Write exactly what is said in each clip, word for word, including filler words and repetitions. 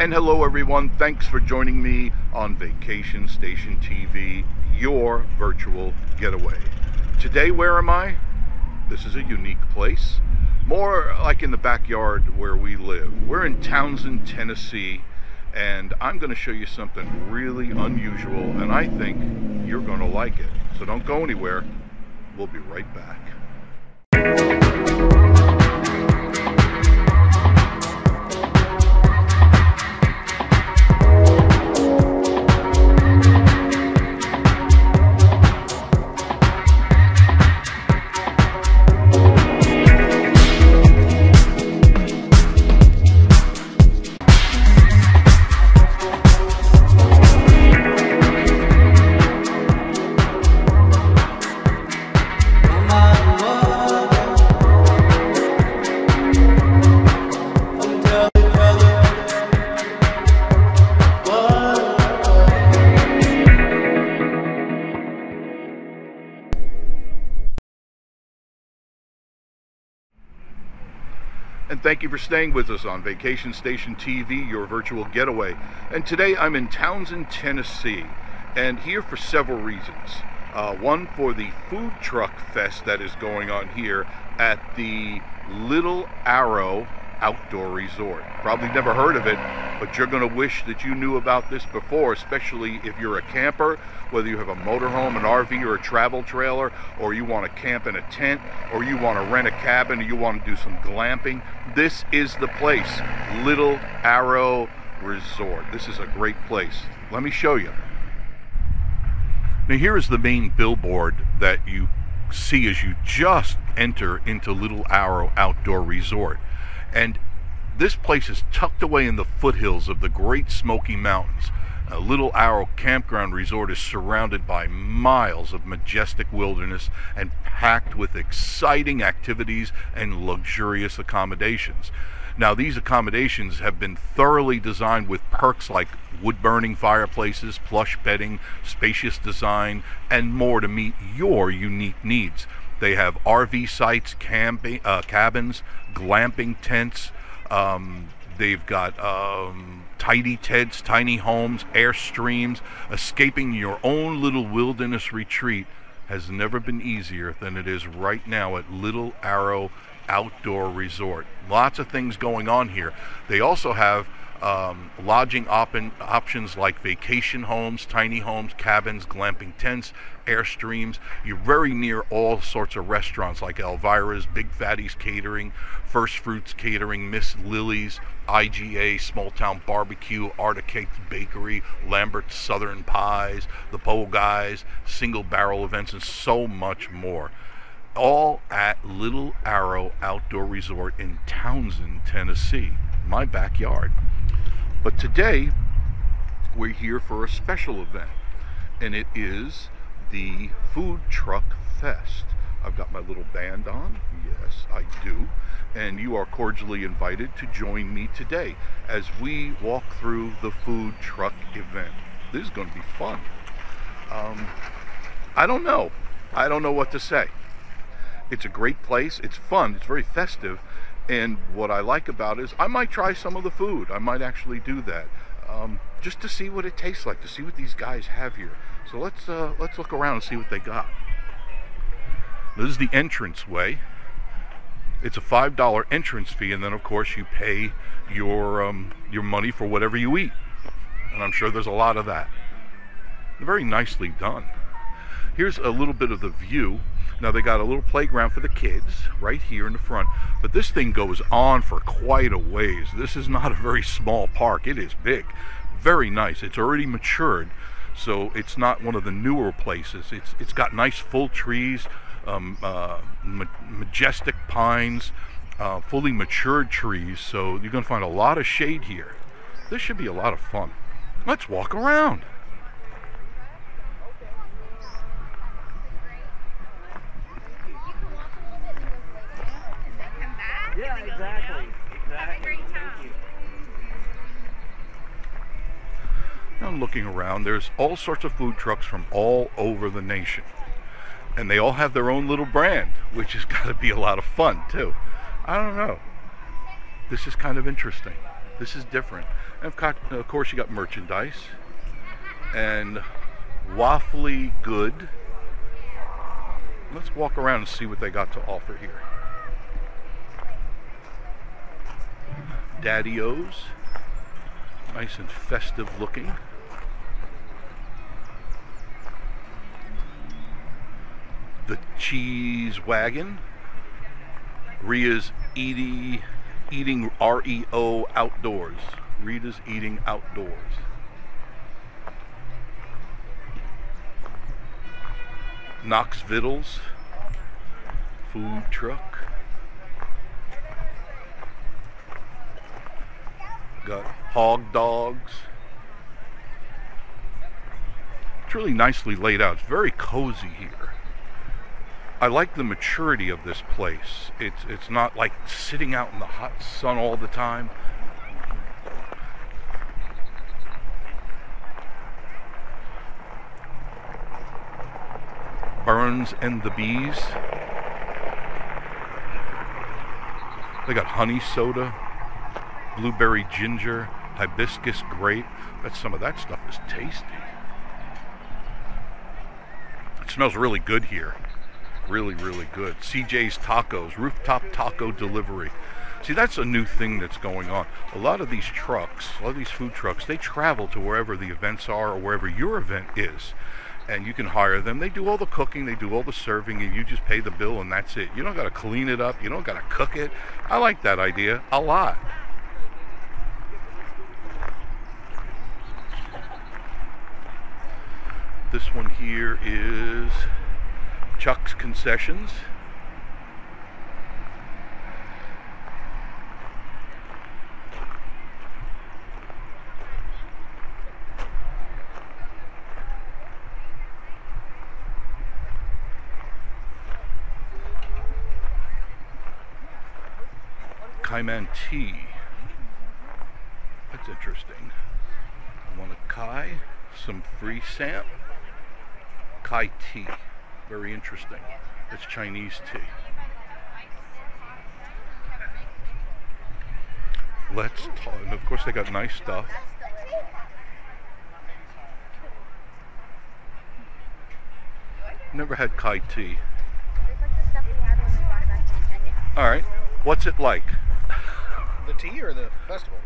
And hello everyone, thanks for joining me on Vacation Station T V, your virtual getaway. Today, where am I? This is a unique place, more like in the backyard where we live. We're in Townsend, Tennessee, and I'm going to show you something really unusual, and I think you're going to like it. So don't go anywhere, we'll be right back. And thank you for staying with us on Vacation Station T V, your virtual getaway. And today I'm in Townsend, Tennessee, and here for several reasons. Uh, one, for the food truck fest that is going on here at the Little Arrow Outdoor Resort. Probably never heard of it, but you're going to wish that you knew about this before, especially if you're a camper, whether you have a motorhome, an R V, or a travel trailer, or you want to camp in a tent, or you want to rent a cabin, or you want to do some glamping. This is the place, Little Arrow Resort. This is a great place. Let me show you. Now, here is the main billboard that you see as you just enter into Little Arrow Outdoor Resort. And this place is tucked away in the foothills of the Great Smoky Mountains. A Little Arrow Campground Resort is surrounded by miles of majestic wilderness and packed with exciting activities and luxurious accommodations. Now, these accommodations have been thoroughly designed with perks like wood-burning fireplaces, plush bedding, spacious design, and more to meet your unique needs. They have R V sites, camping, uh, cabins, glamping tents. Um, they've got um, tidy tents, tiny homes, airstreams. Escaping your own little wilderness retreat has never been easier than it is right now at Little Arrow Outdoor Resort. Lots of things going on here. They also have Um, lodging op options like vacation homes, tiny homes, cabins, glamping tents, airstreams. You're very near all sorts of restaurants like Elvira's, Big Fatty's Catering, First Fruits Catering, Miss Lily's, I G A, Small Town Barbecue, Articate's Bakery, Lambert's Southern Pies, The Pole Guys, Single Barrel Events, and so much more. All at Little Arrow Outdoor Resort in Townsend, Tennessee, my backyard. But today, we're here for a special event, and it is the Food Truck Fest. I've got my little band on, yes, I do, and you are cordially invited to join me today as we walk through the food truck event. This is going to be fun. Um, I don't know. I don't know what to say. It's a great place. It's fun. It's very festive. And what I like about it is I might try some of the food. I might actually do that, um, just to see what it tastes like, to see what these guys have here. So let's uh, let's look around and see what they got. This is the entrance way. It's a five dollar entrance fee, and then of course you pay your um, your money for whatever you eat. And I'm sure there's a lot of that. Very nicely done. Here's a little bit of the view. Now, they got a little playground for the kids right here in the front, but this thing goes on for quite a ways. This is not a very small park. It is big, very nice. It's already matured, so it's not one of the newer places. It's it's got nice full trees, um, uh, ma majestic pines, uh, fully matured trees, so you're going to find a lot of shade here. This should be a lot of fun. Let's walk around. Yeah, exactly. Exactly. Thank you. Now, looking around, there's all sorts of food trucks from all over the nation. And they all have their own little brand, which has got to be a lot of fun, too. I don't know. This is kind of interesting. This is different. And of course you got merchandise and waffly good. Let's walk around and see what they got to offer here. Daddy-O's, nice and festive looking. The Cheese Wagon, Rhea's Eating, Eating R E O Outdoors, Rita's Eating Outdoors. Knox Vittles, food truck. Got hog dogs. It's really nicely laid out. It's very cozy here. I like the maturity of this place. It's it's not like sitting out in the hot sun all the time. Burns and the Bees. They got honey soda, blueberry ginger, hibiscus grape. But some of that stuff is tasty. It smells really good here. Really, really good. C J's Tacos, rooftop taco delivery. See, that's a new thing that's going on. A lot of these trucks, a lot of these food trucks, they travel to wherever the events are or wherever your event is. And you can hire them. They do all the cooking, they do all the serving, and you just pay the bill and that's it. You don't gotta clean it up, you don't gotta cook it. I like that idea a lot. This one here is Chuck's Concessions. Cayman tea. That's interesting. I want a Kai, some free samp, Kai tea. Very interesting. That's Chinese tea. Let's talk. And of course, they got nice stuff. Never had Kai tea. All right. What's it like? The tea or the festival?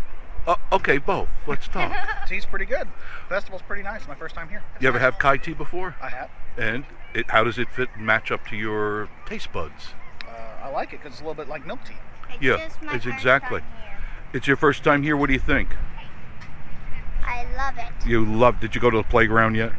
Uh, okay, both. Let's talk. Tea's pretty good. Festival's pretty nice. My first time here. You ever have Kai tea before? I have. And it, how does it fit and match up to your taste buds? Uh, I like it because it's a little bit like milk tea. It's yeah, just my it's first exactly. Time here. It's your first time here. What do you think? I love it. You love? Did you go to the playground yet?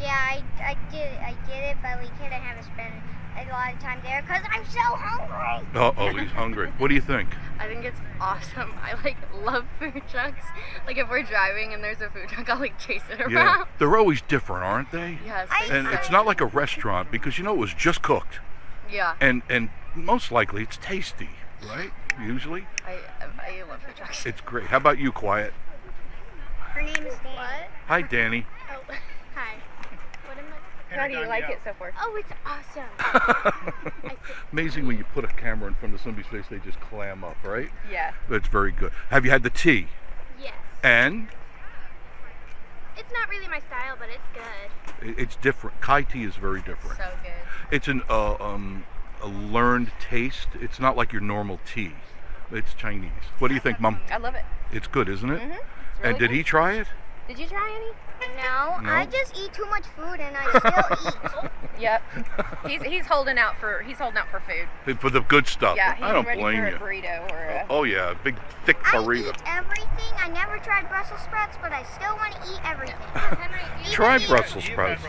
Yeah, I I did. I did it, but we couldn't have spent a lot of time there because I'm so hungry. Uh oh, he's hungry. What do you think? I think it's awesome. I like love food trucks. Like if we're driving and there's a food truck, I'll like chase it around. Yeah. They're always different, aren't they? Yes. And so. It's not like a restaurant because you know it was just cooked. Yeah. And and most likely it's tasty, right? Usually. I I love food trucks. It's great. How about you, Quiet? Her name is Danny. What? Hi, Danny. Oh, hi. How do you like it so far? Oh, it's awesome. Amazing when you put a camera in front of somebody's face, they just clam up, right? Yeah. That's very good. Have you had the tea? Yes. And? It's not really my style, but it's good. It's different. Kai tea is very different. So good. It's an, uh, um, a learned taste. It's not like your normal tea. It's Chinese. What do you think, Mom? I love it. It's good, isn't it? Mm-hmm. It's really and did good. He try it? Did you try any? No, no, I just eat too much food and I still eat. Yep, he's he's holding out for he's holding out for food. For the good stuff. Yeah, he's I don't ready blame for you. A burrito or a... Oh yeah, a big thick burrito. I eat everything. I never tried Brussels sprouts, but I still want to eat everything. Try Brussels sprouts.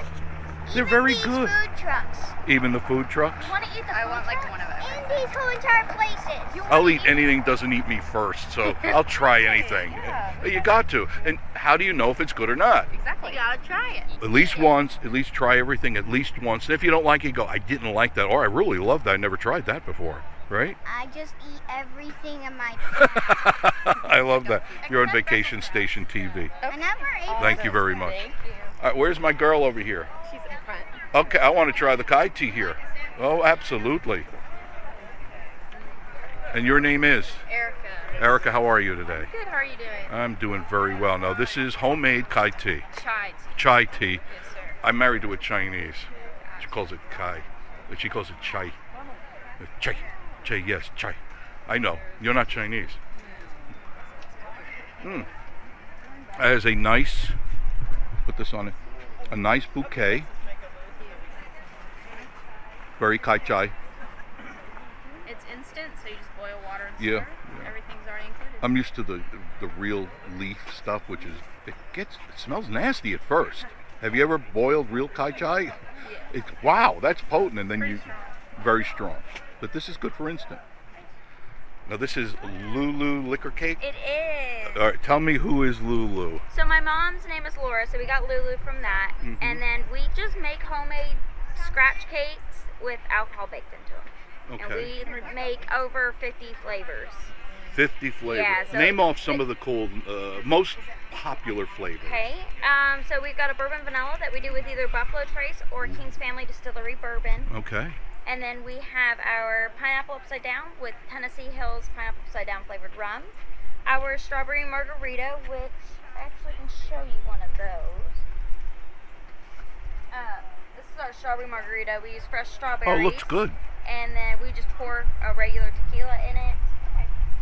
They're even very these good. Food trucks. Even the food trucks. You want to eat the I food want trucks? Like one of them. And these whole entire places. I'll eat, eat anything doesn't eat me first, so I'll try anything. Yeah. You got to. And how do you know if it's good or not? Exactly. You gotta try it. At least yeah. once. At least try everything. At least once. And if you don't like it, go. I didn't like that, or I really love that. I never tried that before. Right? I just eat everything in my path. I love that. You're on Vacation Station T V. I never ate. Thank you very much. Thank you. All right, where's my girl over here? She's in front. Okay, I want to try the Kai tea here. Oh, absolutely. And your name is? Erica. Erica, how are you today? I'm good. How are you doing? I'm doing very well. Now, this is homemade chai tea. Chai tea. Chai tea. Yes, sir. I'm married to a Chinese. She calls it kai. She calls it chai. Chai. Chai, yes, chai. I know. You're not Chinese. Mm. That is a nice, put this on it, a nice bouquet. Very kai chai. It's instant, so you just boil water and yeah, yeah. Everything's already included. I'm used to the, the the real leaf stuff, which is it gets it smells nasty at first. Have you ever boiled real kai chai? Yeah. It's wow, that's potent, and then very you strong. very strong. But this is good for instant. Now this is Lulu liquor cake. It is. All right, tell me who is Lulu. So my mom's name is Laura, so we got Lulu from that, mm-hmm. and then we just make homemade scratch cakes with alcohol baked into them. Okay. And we make over fifty flavors. fifty flavors. Yeah, so name off some of the cool, uh, most popular flavors. Okay. Um, so we've got a bourbon vanilla that we do with either Buffalo Trace or King's Family Distillery bourbon. Okay. And then we have our pineapple upside down with Tennessee Hills pineapple upside down flavored rum. Our strawberry margarita, which I actually can show you one of those. Uh, this is our strawberry margarita. We use fresh strawberries. Oh, looks good. And then we just pour a regular tequila in it.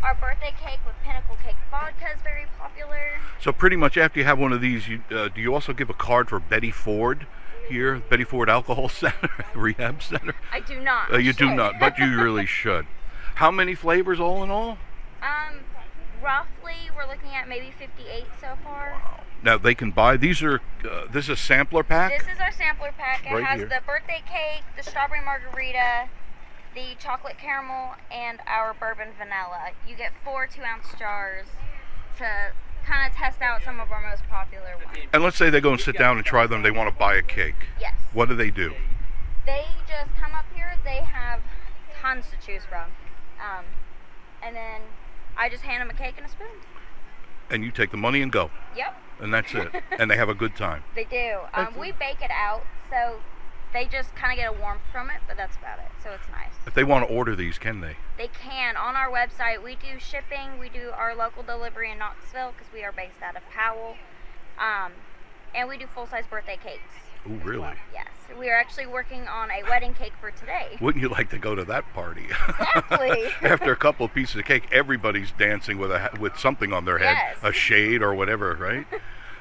Our birthday cake with Pinnacle Cake Vodka is very popular. So pretty much after you have one of these, you, uh, do you also give a card for Betty Ford here? Betty Ford Alcohol Center, Rehab Center? I do not. Uh, you should. do not, but you really should. How many flavors all in all? Um, roughly, we're looking at maybe fifty-eight so far. Wow. Now they can buy, these are, uh, this is a sampler pack? This is our sampler pack. It right has here. the birthday cake, the strawberry margarita, the chocolate caramel, and our bourbon vanilla. You get four two ounce jars to kind of test out some of our most popular ones. And let's say they go and sit down and try them, they want to buy a cake. Yes. What do they do? They just come up here, they have tons to choose from. Um, and then I just hand them a cake and a spoon. And you take the money and go. Yep. And that's it. And they have a good time. They do. Um, we bake it out, so they just kind of get a warmth from it, but that's about it, so it's nice. If they want to order these, can they? They can. On our website, we do shipping. We do our local delivery in Knoxville because we are based out of Powell. Um, and we do full-size birthday cakes. Oh, really? Well. Yes. We are actually working on a wedding cake for today. Wouldn't you like to go to that party? Exactly. After a couple of pieces of cake, everybody's dancing with a with something on their head, yes. a shade or whatever, right?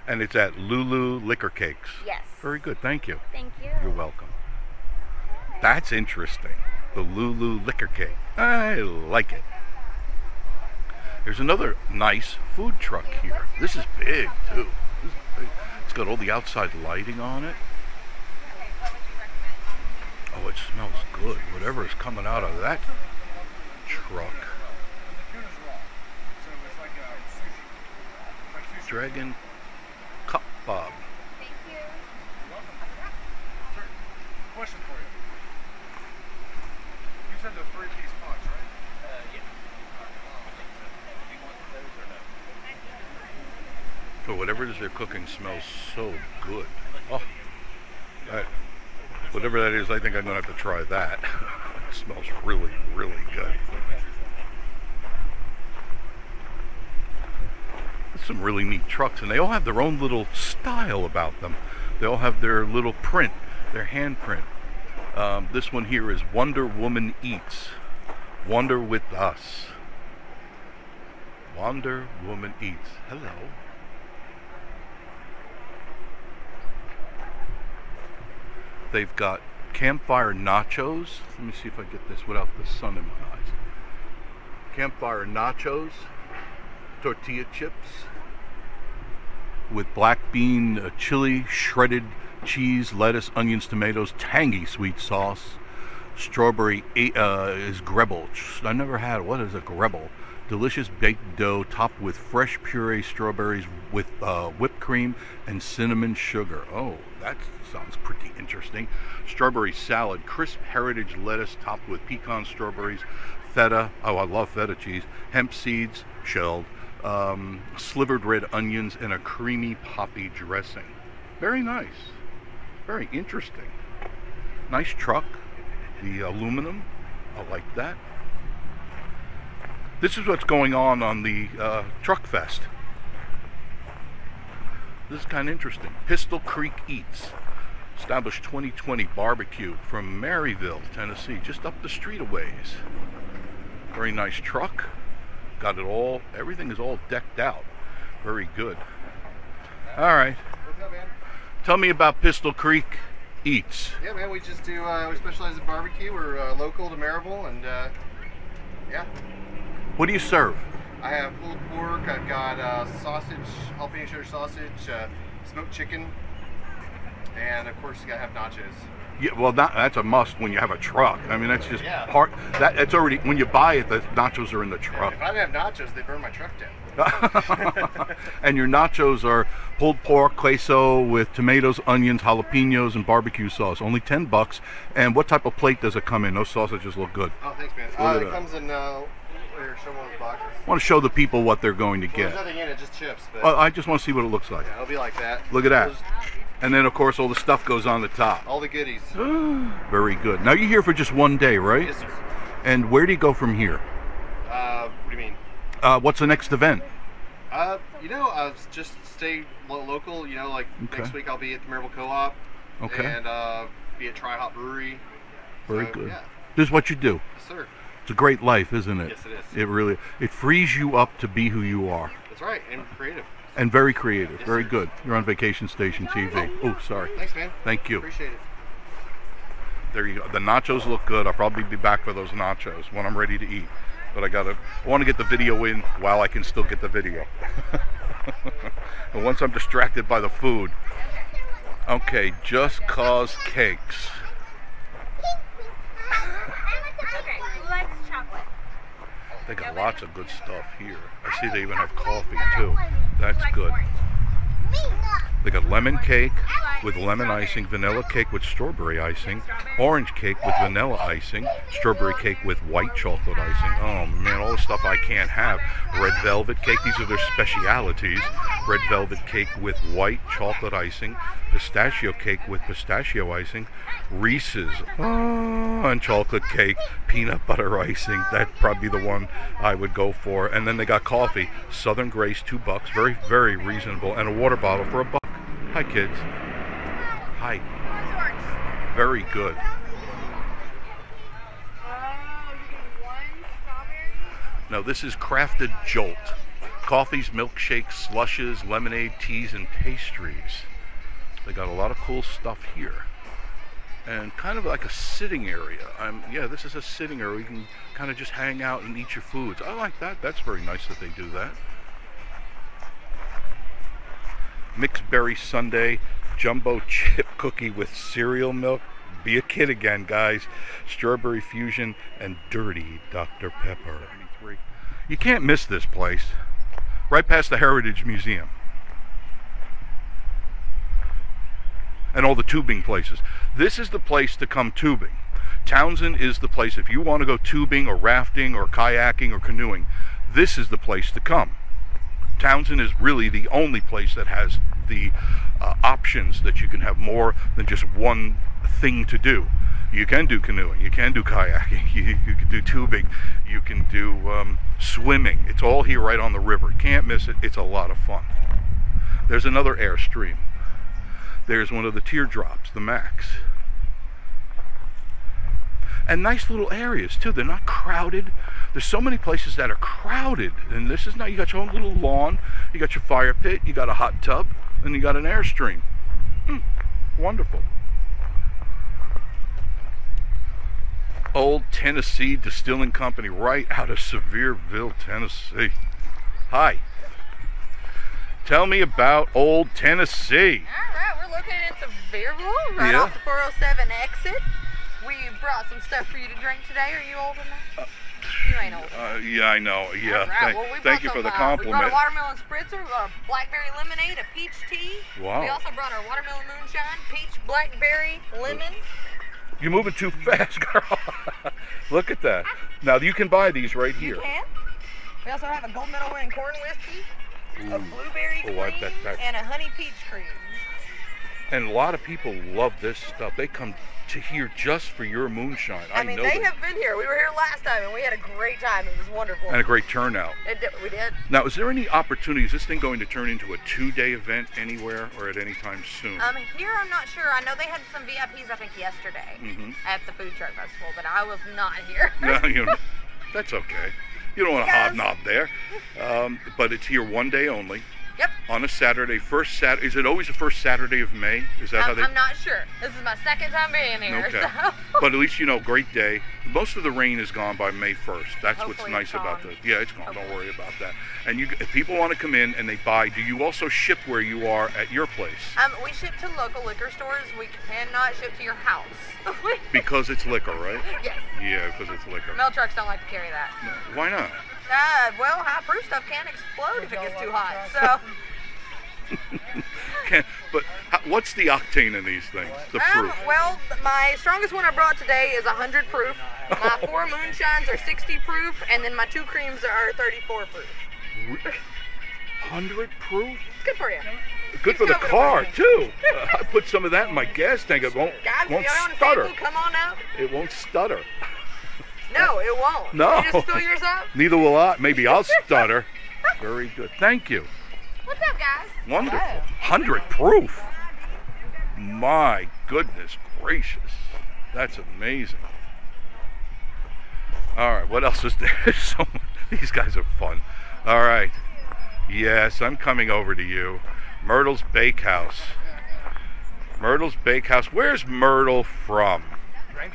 And it's at Lulu Liquor Cakes. Yes. Very good. Thank you. Thank you. You're welcome. Hi. That's interesting. The Lulu Liquor Cake. I like it. There's another nice food truck here. This is big, too. This is big. It's got all the outside lighting on it. Oh, it smells good. Whatever is coming out of that truck. Dragon Kabob. Thank you. Question for you. You said the three-piece punch, right? Uh, yeah. Do you want those or no? So whatever it is they're cooking smells so good. Oh, that, whatever that is, I think I'm gonna have to try that. It smells really, really good. Some really neat trucks, and they all have their own little style about them. They all have their little print, their handprint. Um, this one here is Wonder Woman Eats. Wonder with us. Wonder Woman Eats. Hello. They've got campfire nachos. Let me see if I get this without the sun in my eyes. Campfire nachos. Tortilla chips with black bean, uh, chili, shredded cheese, lettuce, onions, tomatoes, tangy sweet sauce, strawberry uh, is grebel. I never had. What is a grebel? Delicious baked dough topped with fresh puree strawberries with uh, whipped cream and cinnamon sugar. Oh, that sounds pretty interesting. Strawberry salad, crisp heritage lettuce topped with pecan strawberries, feta. Oh, I love feta cheese. Hemp seeds, shelled. Um, slivered red onions and a creamy poppy dressing. Very nice. Very interesting. Nice truck. The aluminum. I like that. This is what's going on on the uh, Truck Fest. This is kind of interesting. Pistol Creek Eats, established twenty twenty barbecue from Maryville, Tennessee, just up the street a ways. Very nice truck. Got it all, everything is all decked out. Very good. All right. What's up, man? Tell me about Pistol Creek Eats. Yeah, man, we just do, uh, we specialize in barbecue. We're uh, local to Maryville, and uh, yeah. What do you serve? I have pulled pork, I've got uh, sausage, jalapeno sausage, uh, smoked chicken, and of course you gotta have nachos. Yeah, well, that, that's a must when you have a truck. I mean, that's just yeah. part. That, that's already, when you buy it, the nachos are in the truck. If I didn't have nachos, they burn my truck down. And your nachos are pulled pork, queso with tomatoes, onions, jalapenos, and barbecue sauce. Only ten bucks. And what type of plate does it come in? Those sausages look good. Oh, thanks, man. Uh, it comes in. Uh, Show one of the boxes. I want to show the people what they're going to well, get. There's nothing in it, just chips. But oh, I just want to see what it looks like. Yeah, it'll be like that. Look at that. Just... And then, of course, all the stuff goes on the top. All the goodies. Very good. Now, you're here for just one day, right? Yes, sir. And where do you go from here? Uh, what do you mean? Uh, what's the next event? Uh, you know, uh, just stay lo local. You know, like okay. next week I'll be at the Marable Co-op. Okay. And uh, be at Tri-Hop Brewery. Very so, good. Yeah. This is what you do. Yes, sir. It's a great life, isn't it? Yes, it is. It really, it frees you up to be who you are. That's right, and creative. And very creative, yes, very sir. Good. You're on Vacation Station T V. Oh, sorry. Thanks, man. Thank you. Appreciate it. There you go. The nachos look good. I'll probably be back for those nachos when I'm ready to eat. But I gotta, I want to get the video in while I can still get the video. And once I'm distracted by the food. Okay, Just Cause Cakes. They got lots of good stuff here. I see they even have coffee too. That's good. They got lemon cake with lemon icing, vanilla cake with strawberry icing, orange cake with vanilla icing, strawberry cake with white chocolate icing. Oh man, all the stuff I can't have. Red velvet cake, these are their specialities. Red velvet cake with white chocolate icing, pistachio cake with pistachio icing, Reese's oh, and chocolate cake, peanut butter icing. That'd probably be the one I would go for. And then they got coffee, Southern Grace, two bucks, very, very reasonable, and a water bottle for a buck. Hi, kids. Hi. Very good. Now this is Crafted Jolt. Coffees, milkshakes, slushes, lemonade, teas, and pastries. They got a lot of cool stuff here. And kind of like a sitting area. I'm, yeah, this is a sitting area. You can kind of just hang out and eat your foods. I like that. That's very nice that they do that. Mixed berry sundae, jumbo chip cookie with cereal milk. Be a kid again, guys. Strawberry fusion and dirty Doctor Pepper. You can't miss this place. Right past the Heritage Museum. And all the tubing places. This is the place to come tubing. Townsend is the place if you want to go tubing or rafting or kayaking or canoeing. This is the place to come. Townsend is really the only place that has the uh, options that you can have more than just one thing to do. You can do canoeing, you can do kayaking, you, you can do tubing, you can do um, swimming. It's all here right on the river. Can't miss it. It's a lot of fun. There's another Airstream. There's one of the teardrops, the Max. And nice little areas too. They're not crowded. There's so many places that are crowded, and this is not. You got your own little lawn, you got your fire pit, you got a hot tub, and you got an Airstream. Mm, wonderful. Old Tennessee Distilling Company, right out of Sevierville, Tennessee. Hi. Tell me about Old Tennessee. All right, we're located in Sevierville, right yeah. off the four oh seven exit. We brought some stuff for you to drink today. Are you old enough? Uh, you ain't old enough. Uh, yeah, I know. Yeah. All right. Thank, well, we thank you some, for the compliment. Uh, we brought a watermelon spritzer, we brought a blackberry lemonade, a peach tea. Wow. We also brought our watermelon moonshine, peach, blackberry, lemon. You're moving too fast, girl. Look at that. Now you can buy these right here. You can. We also have a gold medal winning corn whiskey. Ooh. A blueberry cream, oh, I bet that. And a honey peach cream. And a lot of people love this stuff. They come to here just for your moonshine. I, I mean, know they that. have been here. We were here last time, and we had a great time. It was wonderful. And a great turnout. It did, we did. Now, is there any opportunity? Is this thing going to turn into a two-day event anywhere or at any time soon? Um, here, I'm not sure. I know they had some V I Ps, I think, yesterday mm-hmm. at the Food Truck Festival, but I was not here. No, you know, that's okay. You don't want to yes. hobnob there. Um, but it's here one day only. Yep. On a Saturday, first Sat. Is it always the first Saturday of May? Is that I'm, how they? I'm not sure. This is my second time being here. Okay. So. But at least you know, great day. Most of the rain is gone by May first. That's Hopefully what's nice about this. Yeah, it's gone. Hopefully. Don't worry about that. And you, if people want to come in and they buy, do you also ship where you are at your place? Um, we ship to local liquor stores. We cannot ship to your house. Because it's liquor, right? Yes. Yeah, because it's liquor. Mail trucks don't like to carry that. No. Why not? Uh, well, high-proof stuff can explode if it gets too hot, so. Can, but what's the octane in these things, the proof? Um, well, my strongest one I brought today is one hundred proof. My four moonshines are sixty proof, and then my two creams are thirty-four proof. one hundred proof? It's good for you. Good Keeps for the car, too. Uh, I put some of that in my gas tank. It won't, God, won't stutter. Table, come on out. It won't stutter. No, it won't. No. You just fill yours up? Neither will I. Maybe I'll stutter. Very good. Thank you. What's up, guys? Wonderful. Hello. one hundred proof. My goodness gracious. That's amazing. All right, what else is there? So, these guys are fun. All right. Yes, I'm coming over to you. Myrtle's Bakehouse. Myrtle's Bakehouse. Where's Myrtle from?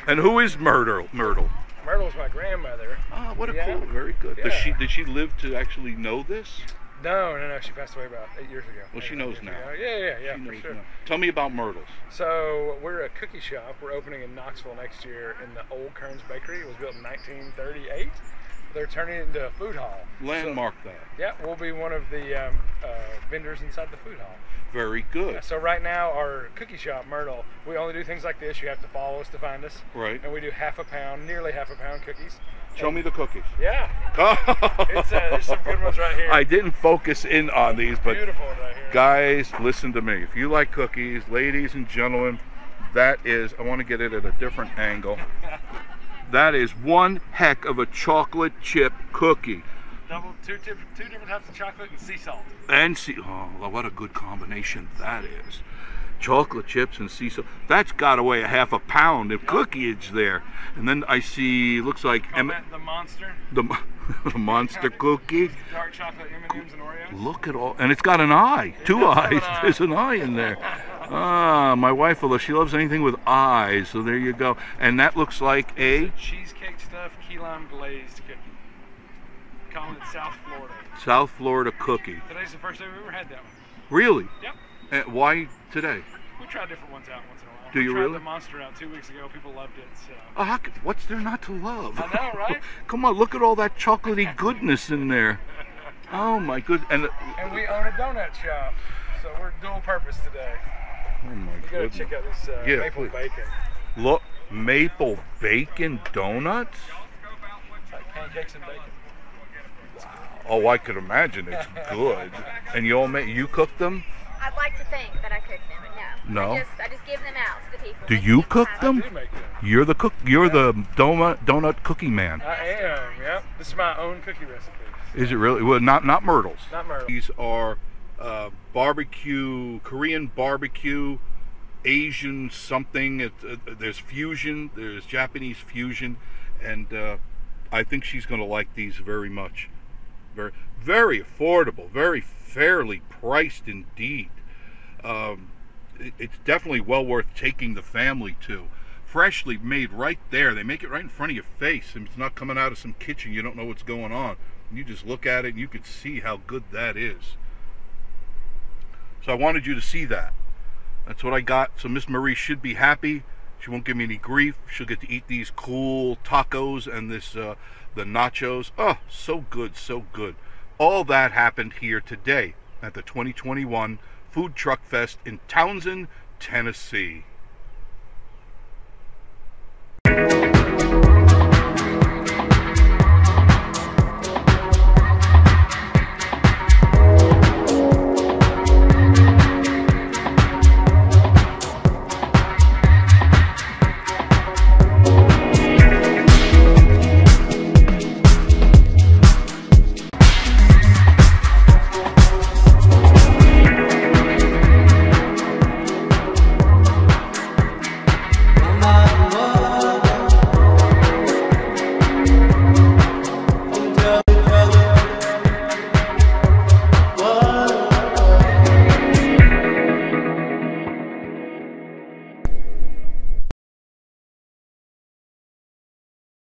And who is Myrtle? Myrtle? Myrtle's my grandmother. Ah, what a yeah. cool, very good. Yeah. Does she, did she live to actually know this? No, no, no, she passed away about eight years ago. Well, she knows now. Ago. Yeah, yeah, yeah, she for sure. Now. Tell me about Myrtle's. So, we're a cookie shop. We're opening in Knoxville next year in the old Kearns Bakery. It was built in nineteen thirty-eight. They're turning it into a food hall. Landmark so, that. Yeah, we'll be one of the um, uh, vendors inside the food hall. Very good. Yeah, so right now, our cookie shop, Myrtle, we only do things like this. You have to follow us to find us. Right. And we do half a pound, nearly half a pound cookies. Show and, me the cookies. Yeah. Oh. It's, uh, there's some good ones right here. I didn't focus in on these, but beautiful right here. Guys, listen to me. If you like cookies, ladies and gentlemen, that is, I want to get it at a different angle. That is one heck of a chocolate chip cookie. Double, two, two, two different types of chocolate and sea salt. And sea, oh, what a good combination that is. Chocolate chips and sea salt. That's got to weigh a half a pound of yep. cookieage there. And then I see, looks like... Oh, that, the monster. The, the monster cookie. Dark chocolate M and M's and Oreos. Look at all, and it's got an eye, it two eyes. An eye. There's an eye in there. Ah, my wife, although she loves anything with eyes, so there you go. And that looks like a... It's a cheesecake stuffed key lime glazed cookie. We call it South Florida. South Florida cookie. Today's the first day we've ever had that one. Really? Yep. And why today? We try different ones out once in a while. Do we you tried really? We the monster out two weeks ago. People loved it, so... Oh, how could, what's there not to love? I know, right? Come on, look at all that chocolatey goodness in there. Oh, my goodness. And, and we own a donut shop, so we're dual purpose today. Oh my you gotta goodness. check out this uh, yeah, maple please. bacon. Look, maple bacon donuts? Like pancakes and bacon. Wow. Oh, I could imagine it's good. And you all make, you cook them? I'd like to think that I cook them, but no. No? I just, I just give them out to the people. Do they you cook them? them? I do make them. You're the, cook, you're yeah. the donut, donut cookie man. I am, yep. This is my own cookie recipe. Is it really? Well, not, not Myrtle's. Not Myrtle's. These are... Uh, barbecue, Korean barbecue, Asian something. It, uh, there's fusion, there's Japanese fusion, and uh, I think she's going to like these very much. Very, very affordable, very fairly priced indeed. Um, it, it's definitely well worth taking the family to. Freshly made right there. They make it right in front of your face. It's not coming out of some kitchen. You don't know what's going on. You just look at it and you can see how good that is. So I wanted you to see that. That's what I got. So Miss Marie should be happy. She won't give me any grief. She'll get to eat these cool tacos and this uh, the nachos. Oh, so good, so good. All that happened here today at the twenty twenty-one Food Truck Fest in Townsend, Tennessee.